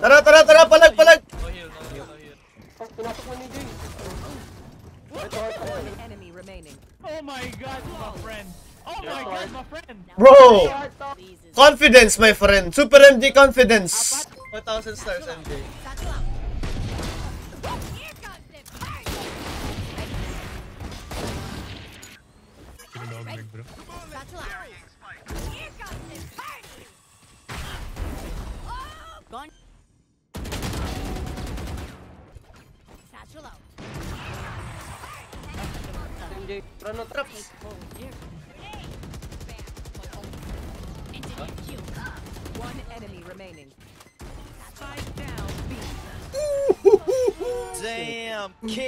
Tara, tara, tara! Palag, palag! Oh my god, my friend! Oh my god, my friend! Bro! Confidence, my friend! Super MJ confidence! 4,000 stars, MJ. One enemy remaining. Damn, kid.